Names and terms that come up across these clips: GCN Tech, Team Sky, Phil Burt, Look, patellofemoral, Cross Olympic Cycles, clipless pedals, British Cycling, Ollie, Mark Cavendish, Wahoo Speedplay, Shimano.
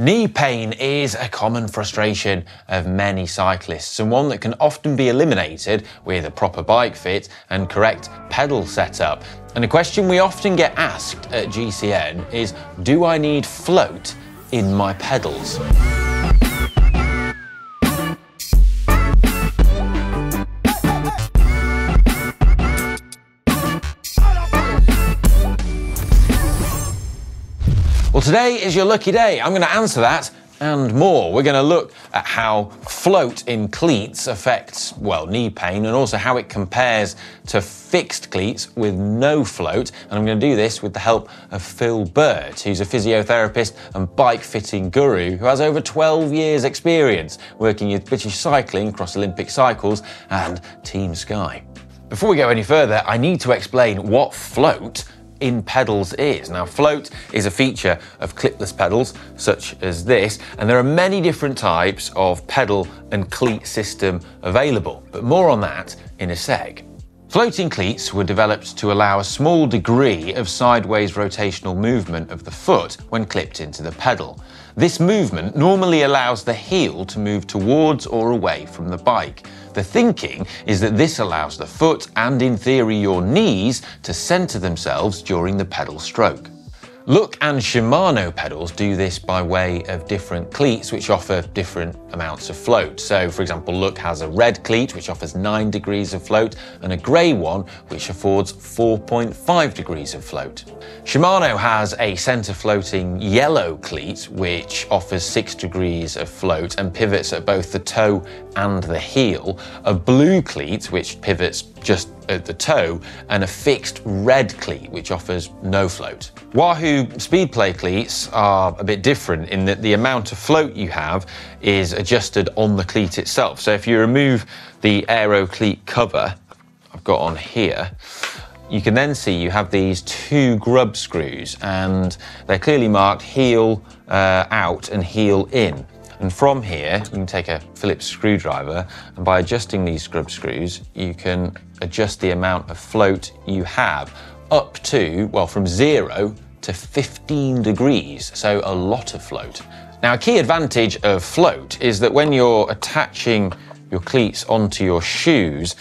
Knee pain is a common frustration of many cyclists and one that can often be eliminated with a proper bike fit and correct pedal setup. And a question we often get asked at GCN is, do I need float in my pedals? Well, today is your lucky day. I'm going to answer that and more. We're going to look at how float in cleats affects, well, knee pain, and also how it compares to fixed cleats with no float. And I'm going to do this with the help of Phil Burt, who's a physiotherapist and bike fitting guru who has over 12 years experience working with British Cycling, Cross Olympic Cycles and Team Sky. Before we go any further, I need to explain what float in pedals is. Now, float is a feature of clipless pedals such as this, and there are many different types of pedal and cleat system available, but more on that in a sec. Floating cleats were developed to allow a small degree of sideways rotational movement of the foot when clipped into the pedal. This movement normally allows the heel to move towards or away from the bike. The thinking is that this allows the foot and, in theory, your knees to center themselves during the pedal stroke. Look and Shimano pedals do this by way of different cleats which offer different amounts of float. So, for example, Look has a red cleat which offers 9 degrees of float and a grey one which affords 4.5 degrees of float. Shimano has a centre floating yellow cleat which offers 6 degrees of float and pivots at both the toe and the heel, a blue cleat which pivots just at the toe, and a fixed red cleat which offers no float. Wahoo Speedplay cleats are a bit different in that the amount of float you have is adjusted on the cleat itself. So if you remove the aero cleat cover I've got on here, you can then see you have these 2 grub screws, and they're clearly marked heel out and heel in. And from here, you can take a Phillips screwdriver, and by adjusting these grub screws, you can adjust the amount of float you have up to, well, from 0 to 15 degrees, so a lot of float. Now, a key advantage of float is that when you're attaching your cleats onto your shoes,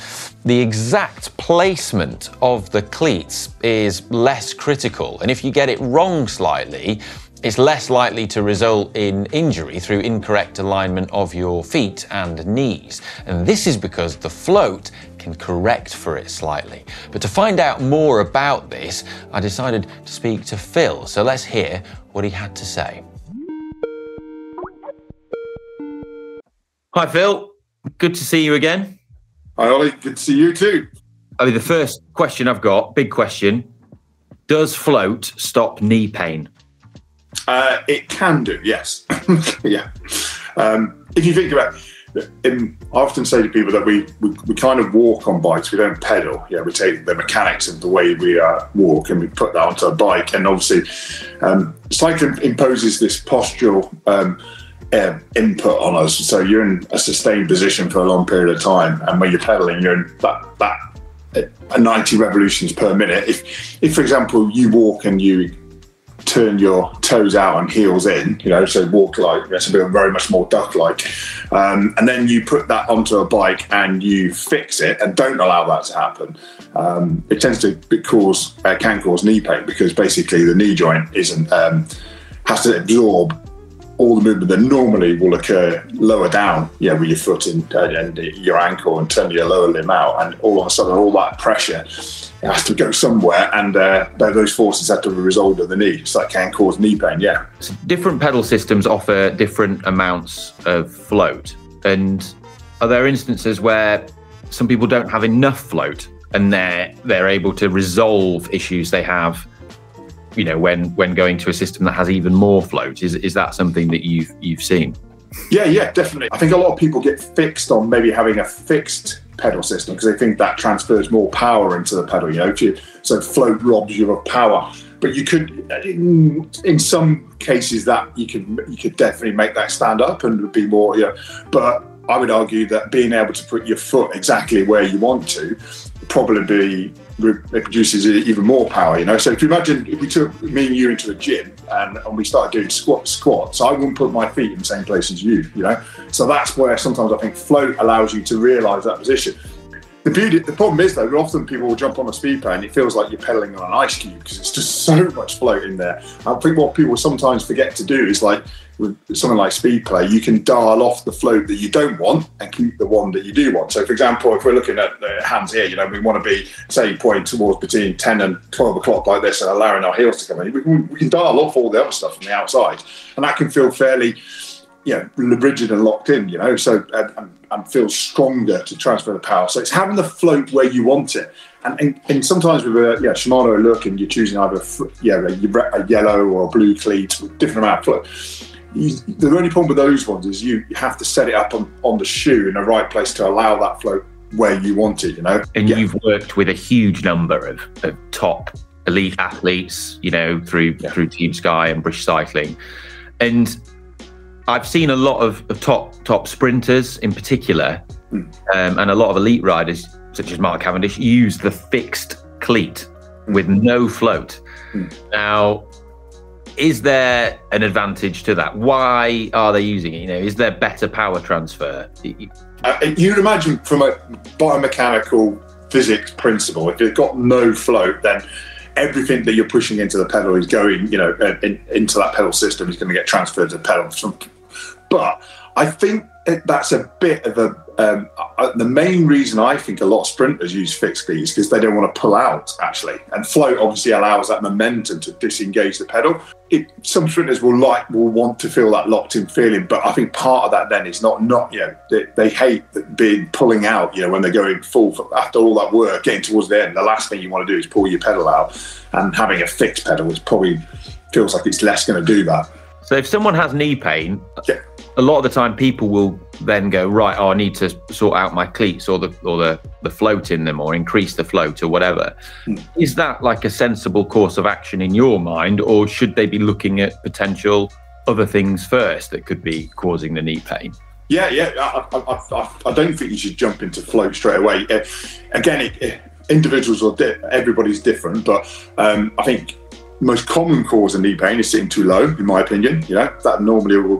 the exact placement of the cleats is less critical, and if you get it wrong slightly, it's less likely to result in injury through incorrect alignment of your feet and knees. And this is because the float can correct for it slightly. But to find out more about this, I decided to speak to Phil. So let's hear what he had to say. Hi, Phil. Good to see you again. Hi, Ollie. Good to see you too. I mean, the first question I've got, big question, does float stop knee pain? It can do, yes. Yeah. If you think about it, I often say to people that we kind of walk on bikes, we don't pedal. Yeah, we take the mechanics of the way we walk and we put that onto a bike. And obviously, cycling imposes this postural input on us. So you're in a sustained position for a long period of time. And when you're pedaling, you're in that 90 revolutions per minute. If, for example, you walk and you turn your toes out and heels in, you know, so walk like, that's a bit very much more duck-like. And then you put that onto a bike and you fix it and don't allow that to happen. It tends to cause, can cause knee pain, because basically the knee joint isn't, has to absorb all the movement that normally will occur lower down, yeah, with your foot and your ankle, and turn your lower limb out, and all of a sudden all that pressure has to go somewhere, and those forces have to be resolved at the knee, so that can cause knee pain, yeah. So different pedal systems offer different amounts of float, and are there instances where some people don't have enough float and they're able to resolve issues they have, you know, when going to a system that has even more float? Is that something that you've seen? Yeah, definitely. I think a lot of people get fixed on maybe having a fixed pedal system because they think that transfers more power into the pedal, you know, so float robs you of power. But you could, in some cases, that you could definitely make that stand up and be more, you know, but I would argue that being able to put your foot exactly where you want to probably it produces even more power, you know. So if you imagine, if you took me and you into a gym and we started doing squats, I wouldn't put my feet in the same place as you, you know. So that's where sometimes I think float allows you to realise that position. The problem is though, often people will jump on a speed play and it feels like you're pedaling on an ice cube because it's just so much float in there. I think what people sometimes forget to do is, like with something like speed play, you can dial off the float that you don't want and keep the one that you do want. So for example, if we're looking at the hands here, you know, we want to be, say, pointing towards between 10 and 12 o'clock like this and allowing our heels to come in. We can dial off all the other stuff from the outside and that can feel fairly, you know, rigid and locked in, you know, so and feel stronger to transfer the power. So it's having the float where you want it. And sometimes with a Shimano Look, and you're choosing either a yellow or a blue cleat with different amount of float. The only problem with those ones is you have to set it up on the shoe in the right place to allow that float where you want it, you know. And you've worked with a huge number of top elite athletes, you know, through Team Sky and British Cycling. And I've seen a lot of top sprinters in particular, and a lot of elite riders such as Mark Cavendish use the fixed cleat with no float. Now, is there an advantage to that? Why are they using it? You know, is there better power transfer? You'd imagine from a biomechanical physics principle, if you've got no float, then everything that you're pushing into the pedal is going, you know, into that pedal system is going to get transferred to the pedal. But I think that's a bit of a, the main reason I think a lot of sprinters use fixed cleat is because they don't want to pull out, actually. And float obviously allows that momentum to disengage the pedal. Some sprinters will want to feel that locked in feeling, but I think part of that then is not you know, they hate being pulling out, you know, when they're going full after all that work, getting towards the end. The last thing you want to do is pull your pedal out, and having a fixed pedal is probably feels like it's less going to do that. So if someone has knee pain, a lot of the time people will then go, right, oh, I need to sort out my cleats or the float in them, or increase the float or whatever. Is that like a sensible course of action in your mind, or should they be looking at potential other things first that could be causing the knee pain? Yeah, I don't think you should jump into float straight away. Again, individuals or everybody's different, but I think the most common cause of knee pain is sitting too low, in my opinion. You know, that normally will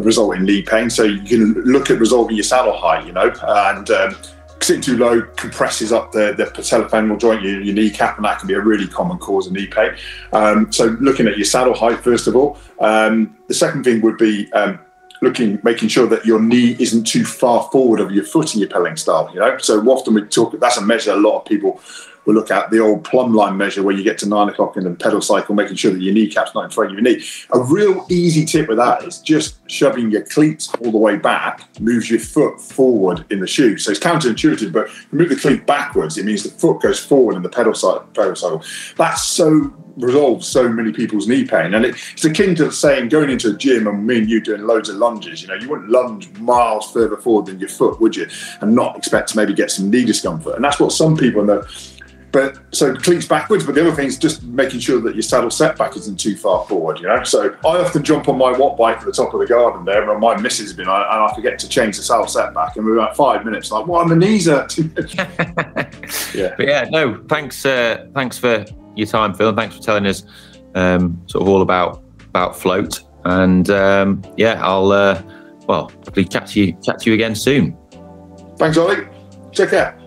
result in knee pain. So you can look at resolving your saddle height, you know, and sitting too low compresses up the patellofemoral joint, your kneecap, and that can be a really common cause of knee pain. So looking at your saddle height, first of all. The second thing would be making sure that your knee isn't too far forward of your foot in your pedaling style, you know. So often that's a measure a lot of people will look at, the old plumb line measure where you get to 9 o'clock in the pedal cycle, making sure that your kneecap's not in front of your knee. A real easy tip with that is just shoving your cleats all the way back moves your foot forward in the shoe. So it's counterintuitive, but if you move the cleat backwards, it means the foot goes forward in the pedal cycle. That's so resolves so many people's knee pain, and it's akin to saying going into a gym and me and you doing loads of lunges. You know, you wouldn't lunge miles further forward than your foot, would you, and not expect to maybe get some knee discomfort? And that's what some people know. But so cleats backwards, but the other thing is just making sure that your saddle setback isn't too far forward, you know. So I often jump on my watt bike at the top of the garden there, and my missus has been on, and I forget to change the saddle setback, and we're about 5 minutes like, well, my knees hurt. Yeah. But yeah, no, thanks for your time, Phil, and thanks for telling us sort of all about float. And yeah, I'll hopefully chat to you again soon. Thanks, Ollie. Take care.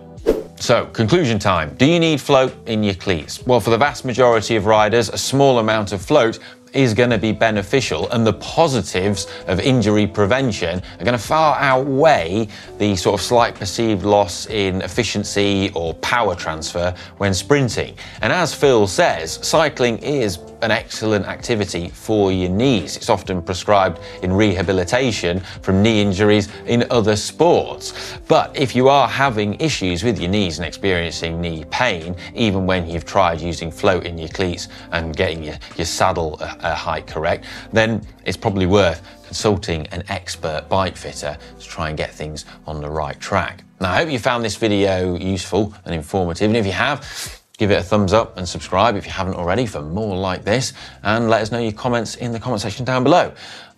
So, conclusion time. Do you need float in your cleats? Well, for the vast majority of riders, a small amount of float is going to be beneficial, and the positives of injury prevention are going to far outweigh the sort of slight perceived loss in efficiency or power transfer when sprinting. And as Phil says, cycling is an excellent activity for your knees. It's often prescribed in rehabilitation from knee injuries in other sports. But if you are having issues with your knees and experiencing knee pain, even when you've tried using float in your cleats and getting your saddle height correct, then it's probably worth consulting an expert bike fitter to try and get things on the right track. Now, I hope you found this video useful and informative, and if you have, give it a thumbs up and subscribe if you haven't already for more like this, and let us know your comments in the comment section down below.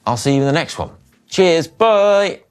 I'll see you in the next one. Cheers, bye!